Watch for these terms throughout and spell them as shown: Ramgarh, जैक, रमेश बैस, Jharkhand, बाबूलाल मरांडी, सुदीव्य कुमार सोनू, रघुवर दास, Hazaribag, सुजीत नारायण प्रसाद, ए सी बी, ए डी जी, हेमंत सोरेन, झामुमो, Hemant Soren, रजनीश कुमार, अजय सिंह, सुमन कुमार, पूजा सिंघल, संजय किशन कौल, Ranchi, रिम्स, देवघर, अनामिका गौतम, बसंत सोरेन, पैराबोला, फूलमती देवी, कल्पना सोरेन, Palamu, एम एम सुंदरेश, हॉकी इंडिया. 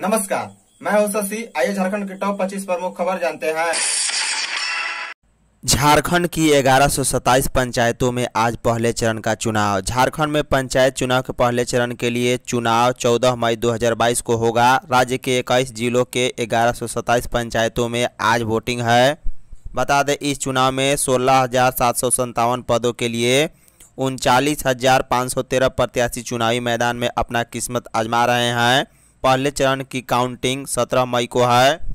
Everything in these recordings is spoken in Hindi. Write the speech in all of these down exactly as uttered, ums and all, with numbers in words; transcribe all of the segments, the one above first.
नमस्कार, मैं हूं शशि। आइए झारखंड की टॉप पच्चीस प्रमुख खबर जानते हैं। झारखंड की ग्यारह सौ सत्ताईस पंचायतों में आज पहले चरण का चुनाव। झारखंड में पंचायत चुनाव के पहले चरण के लिए चुनाव चौदह मई दो हज़ार बाईस को होगा। राज्य के इक्कीस जिलों के ग्यारह सौ सत्ताईस पंचायतों में आज वोटिंग है। बता दें, इस चुनाव में सोलह हजार सात सौ संतावन पदों के लिए उनचालीस हजार पाँच सौ तेरह प्रत्याशी चुनावी मैदान में अपना किस्मत आजमा रहे हैं। पहले चरण की काउंटिंग सत्रह मई को है।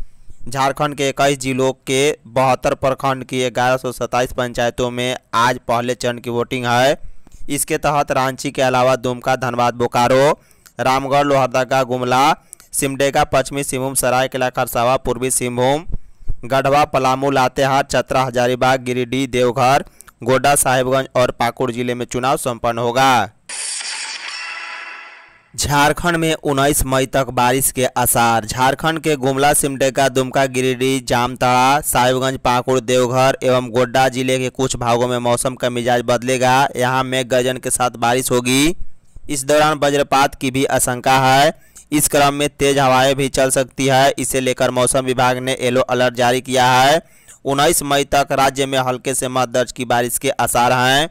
झारखंड के इक्कीस जिलों के बहत्तर प्रखंड की ग्यारह सौ सत्ताईस पंचायतों में आज पहले चरण की वोटिंग है। इसके तहत रांची के अलावा दुमका, धनबाद, बोकारो, रामगढ़, लोहरदगा, गुमला, सिमडेगा, पश्चिमी सिंहभूम, सरायकेला खरसावा, पूर्वी सिंहभूम, गढ़वा, पलामू, लातेहार, चतरा, हजारीबाग, गिरिडीह, देवघर, गोड्डा, साहिबगंज और पाकुड़ जिले में चुनाव संपन्न होगा। झारखंड में उन्नीस मई तक बारिश के आसार। झारखंड के गुमला, सिमडेगा, दुमका, गिरिडीह, जामताड़ा, साहिबगंज, पाकुड़, देवघर एवं गोड्डा जिले के कुछ भागों में मौसम का मिजाज बदलेगा। यहां में गर्जन के साथ बारिश होगी। इस दौरान वज्रपात की भी आशंका है। इस क्रम में तेज हवाएं भी चल सकती है। इसे लेकर मौसम विभाग ने येलो अलर्ट जारी किया है। उन्नीस मई तक राज्य में हल्के से मध्य दर्ज की बारिश के आसार हैं।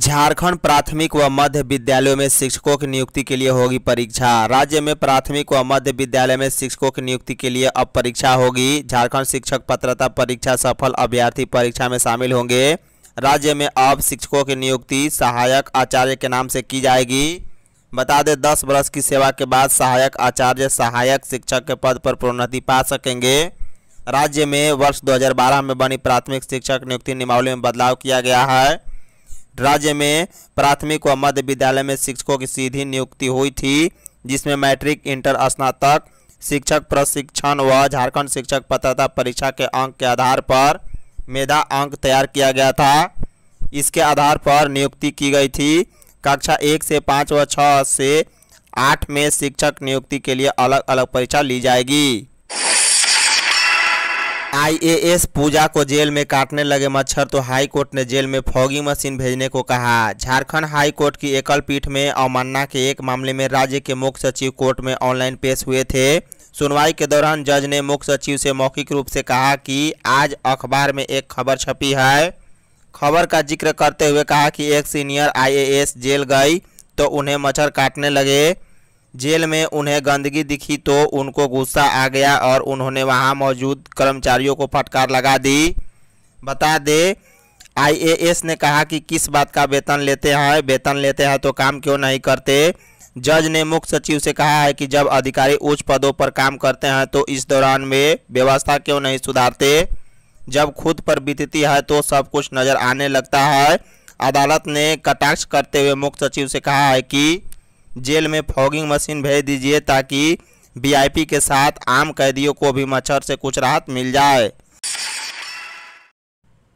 झारखंड प्राथमिक व मध्य विद्यालयों में शिक्षकों की नियुक्ति के लिए होगी परीक्षा। राज्य में प्राथमिक व मध्य विद्यालय में शिक्षकों की नियुक्ति के लिए अब परीक्षा होगी। झारखंड शिक्षक पात्रता परीक्षा सफल अभ्यर्थी परीक्षा में शामिल होंगे। राज्य में अब शिक्षकों की नियुक्ति सहायक आचार्य के नाम से की जाएगी। बता दें, दस वर्ष की सेवा के बाद सहायक आचार्य सहायक शिक्षक के पद पर प्रोन्नति पा सकेंगे। राज्य में वर्ष दो हज़ार बारह में बनी प्राथमिक शिक्षक नियुक्ति नियमावली में बदलाव किया गया है। राज्य में प्राथमिक व मध्य विद्यालय में शिक्षकों की सीधी नियुक्ति हुई थी, जिसमें मैट्रिक, इंटर, स्नातक शिक्षक प्रशिक्षण व झारखंड शिक्षक पात्रता परीक्षा के अंक के आधार पर मेधा अंक तैयार किया गया था। इसके आधार पर नियुक्ति की गई थी। कक्षा एक से पाँच व छः से आठ में शिक्षक नियुक्ति के लिए अलग अलग परीक्षा ली जाएगी। आई ए एस पूजा को जेल में काटने लगे मच्छर तो हाई कोर्ट ने जेल में फॉगिंग मशीन भेजने को कहा। झारखंड हाई कोर्ट की एकल पीठ में अवमानना के एक मामले में राज्य के मुख्य सचिव कोर्ट में ऑनलाइन पेश हुए थे। सुनवाई के दौरान जज ने मुख्य सचिव से मौखिक रूप से कहा कि आज अखबार में एक खबर छपी है। खबर का जिक्र करते हुए कहा कि एक सीनियर आई ए एस जेल गई तो उन्हें मच्छर काटने लगे। जेल में उन्हें गंदगी दिखी तो उनको गुस्सा आ गया और उन्होंने वहां मौजूद कर्मचारियों को फटकार लगा दी। बता दे, आई ए एस ने कहा कि किस बात का वेतन लेते हैं, वेतन लेते हैं तो काम क्यों नहीं करते। जज ने मुख्य सचिव से कहा है कि जब अधिकारी उच्च पदों पर काम करते हैं तो इस दौरान में व्यवस्था क्यों नहीं सुधारते। जब खुद पर बीतती है तो सब कुछ नज़र आने लगता है। अदालत ने कटाक्ष करते हुए मुख्य सचिव से कहा है कि जेल में फॉगिंग मशीन भेज दीजिए ताकि वी आई पी के साथ आम कैदियों को भी मच्छर से कुछ राहत मिल जाए।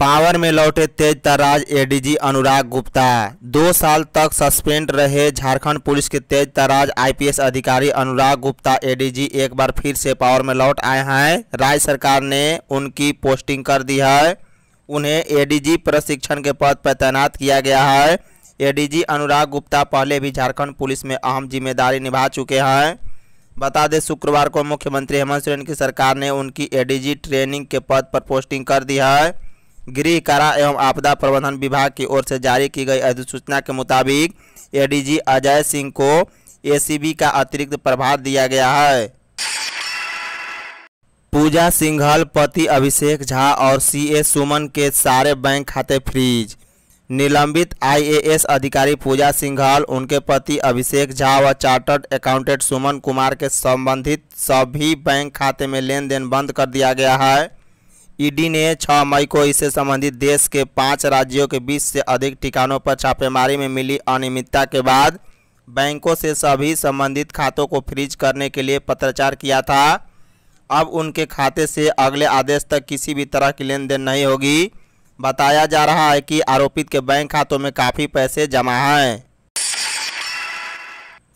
पावर में लौटे तेज तराज ए डी जी अनुराग गुप्ता। दो साल तक सस्पेंड रहे झारखंड पुलिस के तेज तराज आई पी एस अधिकारी अनुराग गुप्ता ए डी जी एक बार फिर से पावर में लौट आए हैं। राज्य सरकार ने उनकी पोस्टिंग कर दी है। उन्हें ए डी जी प्रशिक्षण के पद पर तैनात किया गया है। ए डी जी अनुराग गुप्ता पहले भी झारखंड पुलिस में अहम जिम्मेदारी निभा चुके हैं। बता दें, शुक्रवार को मुख्यमंत्री हेमंत सोरेन की सरकार ने उनकी ए डी जी ट्रेनिंग के पद पर पोस्टिंग कर दी है। गृह कारा एवं आपदा प्रबंधन विभाग की ओर से जारी की गई अधिसूचना के मुताबिक ए डी जी अजय सिंह को ए सी बी का अतिरिक्त प्रभार दिया गया है। पूजा सिंघल, पति अभिषेक झा और सी ए सुमन के सारे बैंक खाते फ्रीज। निलंबित आई ए एस अधिकारी पूजा सिंघल, उनके पति अभिषेक झा व चार्टर्ड अकाउंटेंट सुमन कुमार के संबंधित सभी बैंक खाते में लेन देन बंद कर दिया गया है। ई डी ने छह मई को इससे संबंधित देश के पाँच राज्यों के बीस से अधिक ठिकानों पर छापेमारी में मिली अनियमितता के बाद बैंकों से सभी संबंधित खातों को फ्रीज करने के लिए पत्राचार किया था। अब उनके खाते से अगले आदेश तक किसी भी तरह की लेन देन नहीं होगी। बताया जा रहा है कि आरोपित के बैंक खातों में काफ़ी पैसे जमा हैं।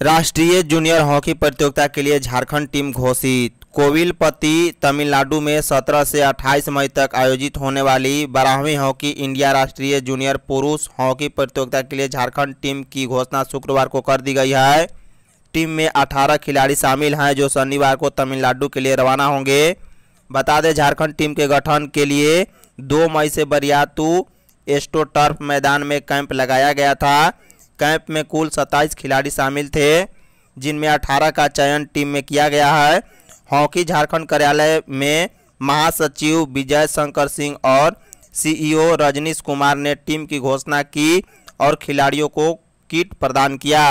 राष्ट्रीय जूनियर हॉकी प्रतियोगिता के लिए झारखंड टीम घोषित। कोविलपत्ती, तमिलनाडु में सत्रह से अट्ठाईस मई तक आयोजित होने वाली बारहवीं हॉकी इंडिया राष्ट्रीय जूनियर पुरुष हॉकी प्रतियोगिता के लिए झारखंड टीम की घोषणा शुक्रवार को कर दी गई है। टीम में अठारह खिलाड़ी शामिल हैं जो शनिवार को तमिलनाडु के लिए रवाना होंगे। बता दें झारखंड टीम के गठन के लिए दो मई से बरियातू एस्टोटर्फ मैदान में कैंप लगाया गया था। कैंप में कुल सत्ताईस खिलाड़ी शामिल थे जिनमें अठारह का चयन टीम में किया गया है। हॉकी झारखंड कार्यालय में महासचिव विजय शंकर सिंह और सीईओ रजनीश कुमार ने टीम की घोषणा की और खिलाड़ियों को किट प्रदान किया।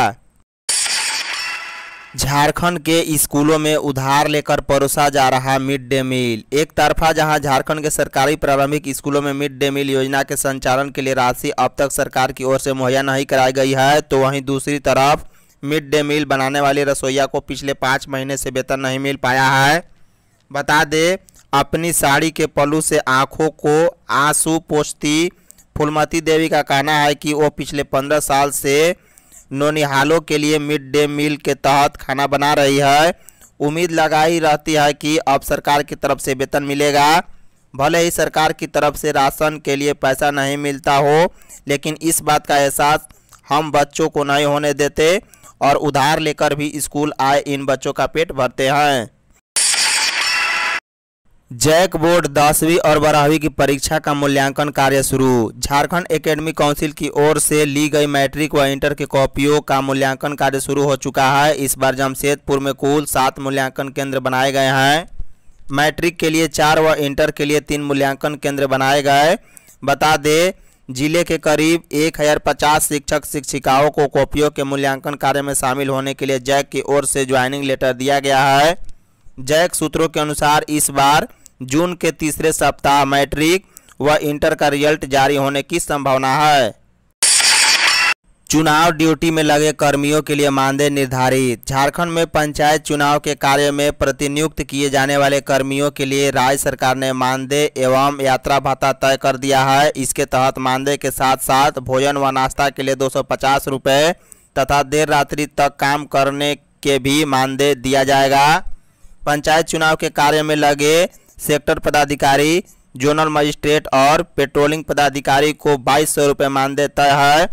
झारखंड के स्कूलों में उधार लेकर परोसा जा रहा मिड डे मील। एक तरफा जहां झारखंड के सरकारी प्रारंभिक स्कूलों में मिड डे मील योजना के संचालन के लिए राशि अब तक सरकार की ओर से मुहैया नहीं कराई गई है, तो वहीं दूसरी तरफ मिड डे मील बनाने वाले रसोइया को पिछले पाँच महीने से वेतन नहीं मिल पाया है। बता दें अपनी साड़ी के पल्लू से आँखों को आंसू पोंछती फूलमती देवी का कहना है कि वो पिछले पंद्रह साल से नौनिहालों के लिए मिड डे मील के तहत खाना बना रही है। उम्मीद लगाई रहती है कि अब सरकार की तरफ से वेतन मिलेगा। भले ही सरकार की तरफ से राशन के लिए पैसा नहीं मिलता हो, लेकिन इस बात का एहसास हम बच्चों को नहीं होने देते और उधार लेकर भी स्कूल आए इन बच्चों का पेट भरते हैं। जैक बोर्ड दसवीं और बारहवीं की परीक्षा का मूल्यांकन कार्य शुरू। झारखंड एकेडमिक काउंसिल की ओर से ली गई मैट्रिक व इंटर की कॉपियों का मूल्यांकन कार्य शुरू हो चुका है। इस बार जमशेदपुर में कुल सात मूल्यांकन केंद्र बनाए गए हैं। मैट्रिक के लिए चार व इंटर के लिए तीन मूल्यांकन केंद्र बनाए गए। बता दें जिले के करीब एक हज़ार पचास शिक्षक शिक्षिकाओं को कॉपियों के मूल्यांकन कार्य में शामिल होने के लिए जैक की ओर से ज्वाइनिंग लेटर दिया गया है। जैक सूत्रों के अनुसार इस बार जून के तीसरे सप्ताह मैट्रिक व इंटर का रिजल्ट जारी होने की संभावना है। चुनाव ड्यूटी में लगे कर्मियों के लिए मानदेय निर्धारित। झारखंड में पंचायत चुनाव के कार्य में प्रतिनियुक्त किए जाने वाले कर्मियों के लिए राज्य सरकार ने मानदेय एवं यात्रा भत्ता तय कर दिया है। इसके तहत मानदेय के साथ साथ भोजन व नाश्ता के लिए दो सौ पचास रुपये तथा देर रात्रि तक काम करने के भी मानदेय दिया जाएगा। पंचायत चुनाव के कार्य में लगे सेक्टर पदाधिकारी, जोनल मजिस्ट्रेट और पेट्रोलिंग पदाधिकारी को बाईस सौ रुपये मानदेय तय है।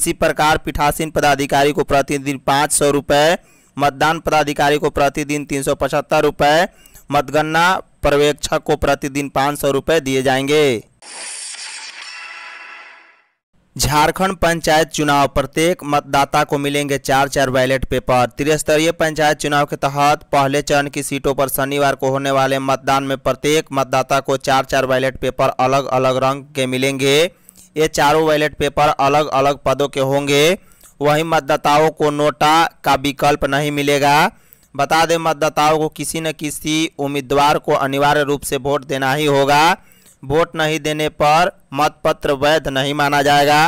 इसी प्रकार पीठासीन पदाधिकारी को प्रतिदिन पाँच सौ रुपये, मतदान पदाधिकारी को प्रतिदिन तीन सौ पचहत्तर रुपये, मतगणना पर्यवेक्षक को प्रतिदिन पाँच सौ रुपये दिए जाएंगे। झारखंड पंचायत चुनाव प्रत्येक मतदाता को मिलेंगे चार चार बैलेट पेपर। त्रिस्तरीय पंचायत चुनाव के तहत पहले चरण की सीटों पर शनिवार को होने वाले मतदान में प्रत्येक मतदाता को चार चार बैलेट पेपर अलग अलग रंग के मिलेंगे। ये चारों बैलेट पेपर अलग अलग पदों के होंगे। वहीं मतदाताओं को नोटा का विकल्प नहीं मिलेगा। बता दें मतदाताओं को किसी न किसी उम्मीदवार को अनिवार्य रूप से वोट देना ही होगा। वोट नहीं देने पर मतपत्र वैध नहीं माना जाएगा।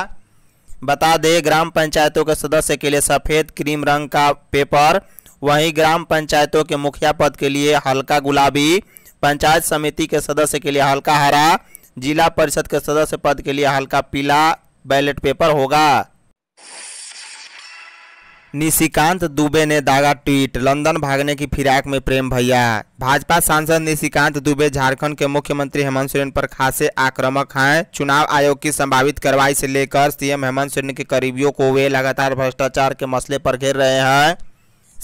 बता दें ग्राम पंचायतों के सदस्य के लिए सफ़ेद क्रीम रंग का पेपर, वहीं ग्राम पंचायतों के मुखिया पद के लिए हल्का गुलाबी, पंचायत समिति के सदस्य के लिए हल्का हरा, जिला परिषद के सदस्य पद के लिए हल्का पीला बैलेट पेपर होगा। निशिकांत दुबे ने दागा ट्वीट, लंदन भागने की फिराक में प्रेम भैया। भाजपा सांसद निशिकांत दुबे झारखंड के मुख्यमंत्री हेमंत सोरेन पर खासे आक्रामक हैं। चुनाव आयोग की संभावित कार्रवाई से लेकर सीएम हेमंत सोरेन के करीबियों को वे लगातार भ्रष्टाचार के मसले पर घेर रहे हैं,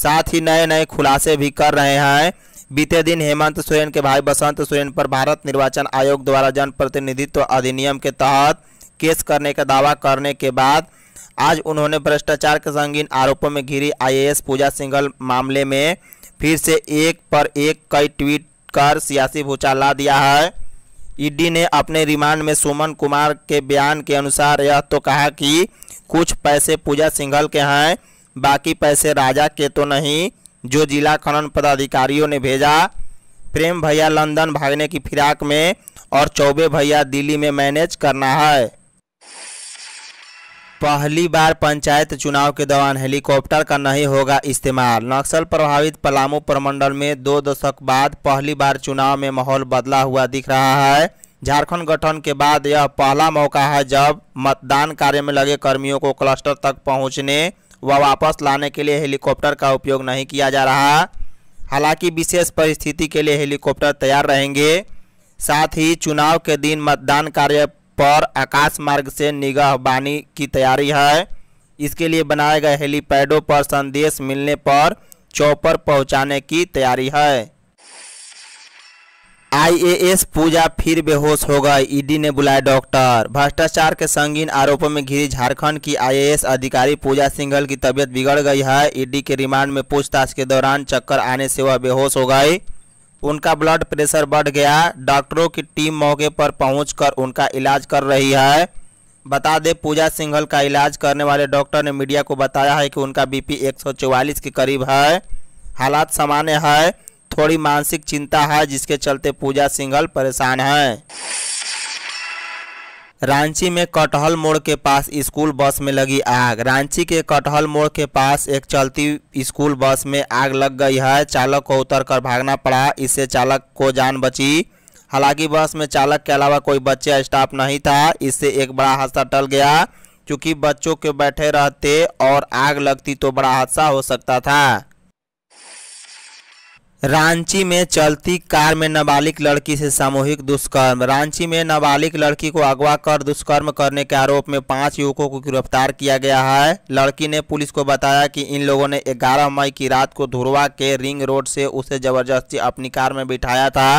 साथ ही नए नए खुलासे भी कर रहे हैं। बीते दिन हेमंत सोरेन के भाई बसंत सोरेन पर भारत निर्वाचन आयोग द्वारा जनप्रतिनिधित्व अधिनियम के तहत केस करने का दावा करने के बाद आज उन्होंने भ्रष्टाचार के संगीन आरोपों में घिरी आईएएस पूजा सिंघल मामले में फिर से एक पर एक कई ट्वीट कर सियासी भूचाल ला दिया है। ईडी ने अपने रिमांड में सुमन कुमार के बयान के अनुसार यह तो कहा कि कुछ पैसे पूजा सिंघल के हैं, बाकी पैसे राजा के तो नहीं जो जिला खनन पदाधिकारियों ने भेजा। प्रेम भैया लंदन भागने की फिराक में और चौबे भैया दिल्ली में मैनेज करना है। पहली बार पंचायत चुनाव के दौरान हेलीकॉप्टर का नहीं होगा इस्तेमाल। नक्सल प्रभावित पलामू प्रमंडल में दो दशक बाद पहली बार चुनाव में माहौल बदला हुआ दिख रहा है। झारखंड गठन के बाद यह पहला मौका है जब मतदान कार्य में लगे कर्मियों को क्लस्टर तक पहुंचने व वापस लाने के लिए हेलीकॉप्टर का उपयोग नहीं किया जा रहा। हालांकि विशेष परिस्थिति के लिए हेलीकॉप्टर तैयार रहेंगे। साथ ही चुनाव के दिन मतदान कार्य पर आकाश मार्ग से निगहबानी की तैयारी है। इसके लिए बनाए गए हेलीपैडों पर संदेश मिलने पर चौपर पहुंचाने की तैयारी है। आई ए एस पूजा फिर बेहोश हो गई, ई डी ने बुलाया डॉक्टर। भ्रष्टाचार के संगीन आरोपों में घिरी झारखंड की आई ए एस अधिकारी पूजा सिंघल की तबीयत बिगड़ गई है। ई डी के रिमांड में पूछताछ के दौरान चक्कर आने से वह बेहोश हो गई, उनका ब्लड प्रेशर बढ़ गया। डॉक्टरों की टीम मौके पर पहुंचकर उनका इलाज कर रही है। बता दें, पूजा सिंघल का इलाज करने वाले डॉक्टर ने मीडिया को बताया है कि उनका बी पी एक सौ चौवालीस के करीब है, हालात सामान्य है, थोड़ी मानसिक चिंता है, जिसके चलते पूजा सिंघल परेशान है। रांची में कटहल मोड़ के पास स्कूल बस में लगी आग। रांची के कटहल मोड़ के पास एक चलती स्कूल बस में आग लग गई है। चालक को उतरकर भागना पड़ा, इससे चालक को जान बची। हालांकि बस में चालक के अलावा कोई बच्चे या स्टाफ नहीं था, इससे एक बड़ा हादसा टल गया। क्योंकि बच्चों के बैठे रहते और आग लगती तो बड़ा हादसा हो सकता था। रांची में चलती कार में नाबालिग लड़की से सामूहिक दुष्कर्म। रांची में नाबालिग लड़की को अगवा कर दुष्कर्म करने के आरोप में पांच युवकों को गिरफ्तार किया गया है। लड़की ने पुलिस को बताया कि इन लोगों ने ग्यारह मई की रात को धुरवा के रिंग रोड से उसे जबरदस्ती अपनी कार में बिठाया था।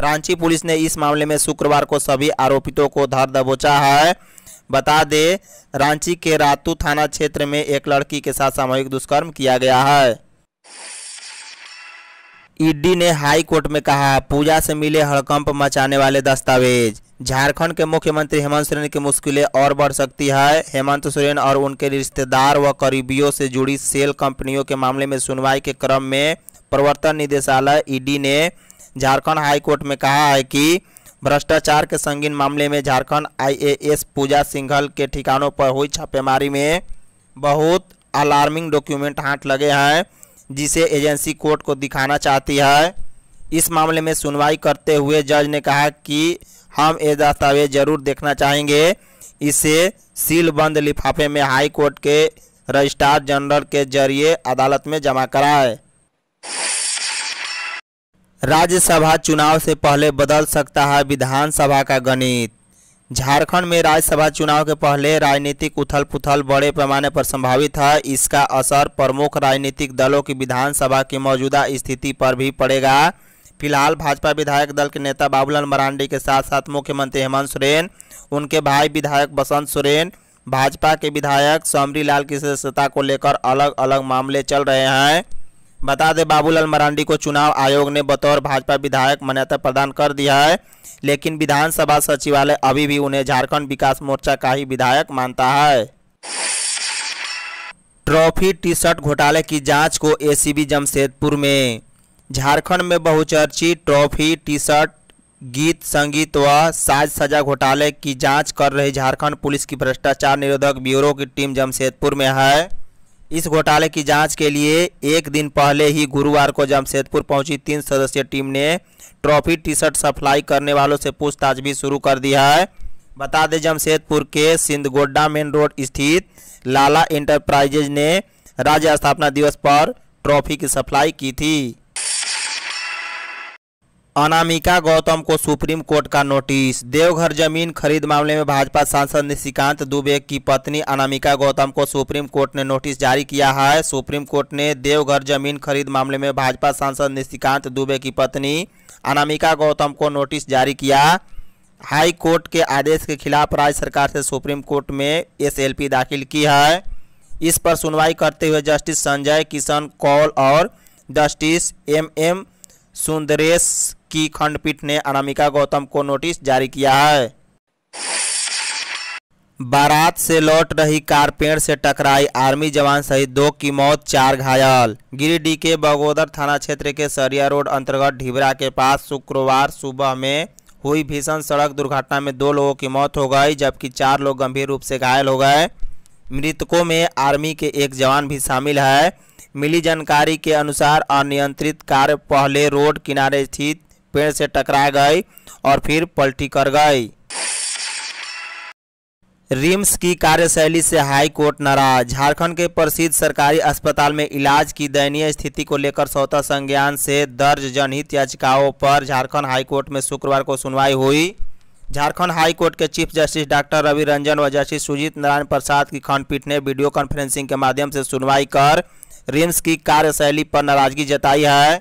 रांची पुलिस ने इस मामले में शुक्रवार को सभी आरोपितों को धर दबोचा है। बता दें, रांची के रातू थाना क्षेत्र में एक लड़की के साथ सामूहिक दुष्कर्म किया गया है। ई डी ने हाई कोर्ट में कहा, पूजा से मिले हड़कंप मचाने वाले दस्तावेज। झारखंड के मुख्यमंत्री हेमंत सोरेन की मुश्किलें और बढ़ सकती है। हेमंत सोरेन और उनके रिश्तेदार व करीबियों से जुड़ी सेल कंपनियों के मामले में सुनवाई के क्रम में प्रवर्तन निदेशालय ई डी ने झारखंड हाई कोर्ट में कहा है कि भ्रष्टाचार के संगीन मामले में Jharkhand I A S पूजा सिंघल के ठिकानों पर हुई छापेमारी में बहुत अलार्मिंग डॉक्यूमेंट हाथ लगे हैं, जिसे एजेंसी कोर्ट को दिखाना चाहती है। इस मामले में सुनवाई करते हुए जज ने कहा कि हम ये दस्तावेज जरूर देखना चाहेंगे। इसे सीलबंद लिफाफे में हाई कोर्ट के रजिस्ट्रार जनरल के जरिए अदालत में जमा कराए। राज्यसभा चुनाव से पहले बदल सकता है विधानसभा का गणित। झारखंड में राज्यसभा चुनाव के पहले राजनीतिक उथल पुथल बड़े पैमाने पर संभावित है। इसका असर प्रमुख राजनीतिक दलों की विधानसभा की मौजूदा स्थिति पर भी पड़ेगा। फिलहाल भाजपा विधायक दल के नेता बाबूलाल मरांडी के साथ साथ मुख्यमंत्री हेमंत सोरेन, उनके भाई विधायक बसंत सोरेन, भाजपा के विधायक समरी लाल की सदस्यता को लेकर अलग अलग मामले चल रहे हैं। बता दें, बाबूलाल मरांडी को चुनाव आयोग ने बतौर भाजपा विधायक मान्यता प्रदान कर दिया है, लेकिन विधानसभा सचिवालय अभी भी उन्हें झारखंड विकास मोर्चा का ही विधायक मानता है। ट्रॉफी टी शर्ट घोटाले की जांच को ए सी बी जमशेदपुर में। झारखंड में बहुचर्चित ट्रॉफी टी शर्ट गीत संगीत व साज सजा घोटाले की जांच कर रही झारखंड पुलिस की भ्रष्टाचार निरोधक ब्यूरो की टीम जमशेदपुर में है। इस घोटाले की जांच के लिए एक दिन पहले ही गुरुवार को जमशेदपुर पहुंची तीन सदस्यीय टीम ने ट्रॉफी टी शर्ट सप्लाई करने वालों से पूछताछ भी शुरू कर दी है। बता दें, जमशेदपुर के सिंधगोड्डा मेन रोड स्थित लाला इंटरप्राइजेज ने राज्य स्थापना दिवस पर ट्रॉफी की सप्लाई की थी। अनामिका गौतम को सुप्रीम कोर्ट का नोटिस। देवघर जमीन खरीद मामले में भाजपा सांसद निशिकांत दुबे की पत्नी अनामिका गौतम को सुप्रीम कोर्ट ने नोटिस जारी किया है। सुप्रीम कोर्ट ने देवघर जमीन खरीद मामले में भाजपा सांसद निशिकांत दुबे की पत्नी अनामिका गौतम को नोटिस जारी किया। हाई कोर्ट के आदेश के खिलाफ राज्य सरकार से सुप्रीम कोर्ट में एस एल पी दाखिल की है। इस पर सुनवाई करते हुए जस्टिस संजय किशन कौल और जस्टिस एम एम सुंदरेश की खंडपीठ ने अनामिका गौतम को नोटिस जारी किया है। बारात से लौट रही कार पेड़ से टकराई, आर्मी जवान सहित दो की मौत, चार घायल। गिरिडीह के बगोदर थाना क्षेत्र के सरिया रोड अंतर्गत ढिबरा के पास शुक्रवार सुबह में हुई भीषण सड़क दुर्घटना में दो लोगों की मौत हो गई, जबकि चार लोग गंभीर रूप से घायल हो गए। मृतकों में आर्मी के एक जवान भी शामिल है। मिली जानकारी के अनुसार अनियंत्रित कार पहले रोड किनारे स्थित पेड़ से टकरा गई और फिर पलटी कर गई। रिम्स की कार्यशैली से हाई कोर्ट नाराज। झारखंड के प्रसिद्ध सरकारी अस्पताल में इलाज की दयनीय स्थिति को लेकर स्वतः संज्ञान से दर्ज जनहित याचिकाओं पर झारखंड हाई कोर्ट में शुक्रवार को सुनवाई हुई। झारखंड हाई कोर्ट के chief justice doctor Ravi Ranjan व जस्टिस सुजीत नारायण प्रसाद की खंडपीठ ने वीडियो कॉन्फ्रेंसिंग के माध्यम से सुनवाई कर रिम्स की कार्यशैली पर नाराजगी जताई है।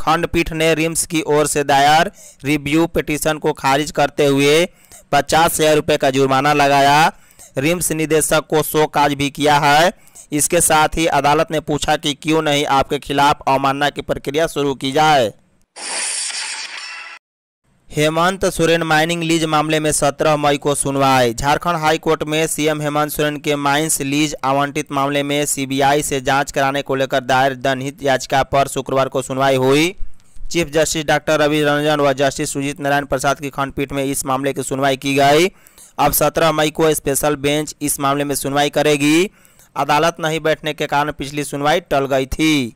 खंडपीठ ने रिम्स की ओर से दायर रिव्यू पिटीशन को खारिज करते हुए पचास हजार रुपये का जुर्माना लगाया, रिम्स निदेशक को शो काज भी किया है। इसके साथ ही अदालत ने पूछा कि क्यों नहीं आपके खिलाफ अवमानना की प्रक्रिया शुरू की जाए। हेमंत सोरेन माइनिंग लीज मामले में सत्रह मई को सुनवाई। झारखंड हाई कोर्ट में सीएम हेमंत सोरेन के माइंस लीज आवंटित मामले में सीबीआई से जांच कराने को लेकर दायर जनहित याचिका पर शुक्रवार को सुनवाई हुई। Chief justice doctor Ravi Ranjan व जस्टिस सुजीत नारायण प्रसाद की खंडपीठ में इस मामले की सुनवाई की गई। अब सत्रह मई को स्पेशल बेंच इस मामले में सुनवाई करेगी। अदालत नहीं बैठने के कारण पिछली सुनवाई टल गई थी।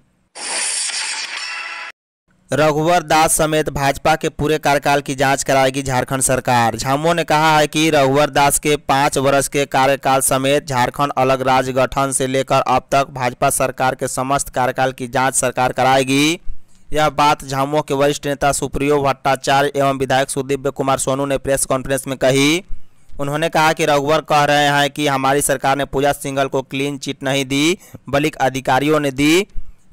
रघुवर दास समेत भाजपा के पूरे कार्यकाल की जांच कराएगी झारखंड सरकार। झामुमो ने कहा है कि रघुवर दास के पाँच वर्ष के कार्यकाल समेत झारखंड अलग राज्य गठन से लेकर अब तक भाजपा सरकार के समस्त कार्यकाल की जांच सरकार कराएगी। यह बात झामुमो के वरिष्ठ नेता सुप्रियो भट्टाचार्य एवं विधायक सुदीव्य कुमार सोनू ने प्रेस कॉन्फ्रेंस में कही। उन्होंने कहा कि रघुवर कह रहे हैं कि हमारी सरकार ने पूजा सिंघल को क्लीन चिट नहीं दी बल्कि अधिकारियों ने दी।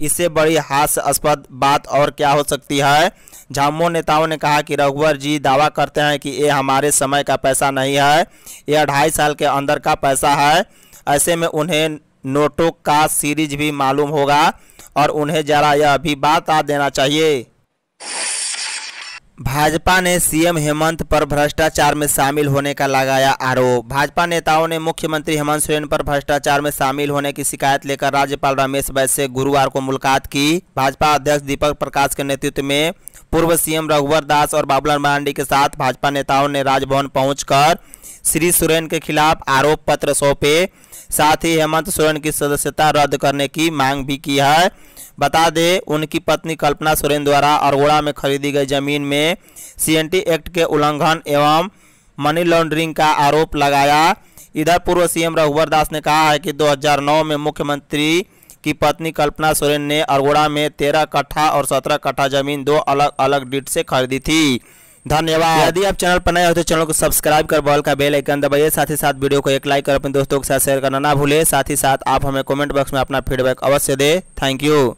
इससे बड़ी हास्यास्पद बात और क्या हो सकती है। झामुमो नेताओं ने कहा कि रघुवर जी दावा करते हैं कि ये हमारे समय का पैसा नहीं है, यह ढाई साल के अंदर का पैसा है। ऐसे में उन्हें नोटों का सीरीज भी मालूम होगा और उन्हें जरा यह भी बता देना चाहिए। भाजपा ने सीएम हेमंत पर भ्रष्टाचार में शामिल होने का लगाया आरोप। भाजपा नेताओं ने मुख्यमंत्री हेमंत सोरेन पर भ्रष्टाचार में शामिल होने की शिकायत लेकर राज्यपाल रमेश बैस से गुरुवार को मुलाकात की। भाजपा अध्यक्ष दीपक प्रकाश के नेतृत्व में पूर्व सीएम रघुवर दास और बाबूलाल मरांडी के साथ भाजपा नेताओं ने राजभवन पहुंचकर श्री सोरेन के खिलाफ आरोप पत्र सौंपे। साथ ही हेमंत सोरेन की सदस्यता रद्द करने की मांग भी की है। बता दें उनकी पत्नी कल्पना सोरेन द्वारा अरगोड़ा में खरीदी गई जमीन में सीएनटी एक्ट के उल्लंघन एवं मनी लॉन्ड्रिंग का आरोप लगाया। इधर पूर्व सीएम रघुवर दास ने कहा है कि दो हज़ार नौ में मुख्यमंत्री की पत्नी कल्पना सोरेन ने अरगोड़ा में तेरह कट्ठा और सत्रह कट्ठा जमीन दो अलग अलग डीड से खरीदी थी। धन्यवाद। यदि आप चैनल पर नए हो तो चैनल को सब्सक्राइब कर बॉल का बेल आइकन दबाइए। साथ ही साथ वीडियो को एक लाइक कर अपने दोस्तों के साथ शेयर करना ना भूलें। साथ ही साथ आप हमें कमेंट बॉक्स में अपना फीडबैक अवश्य दें। Thank you.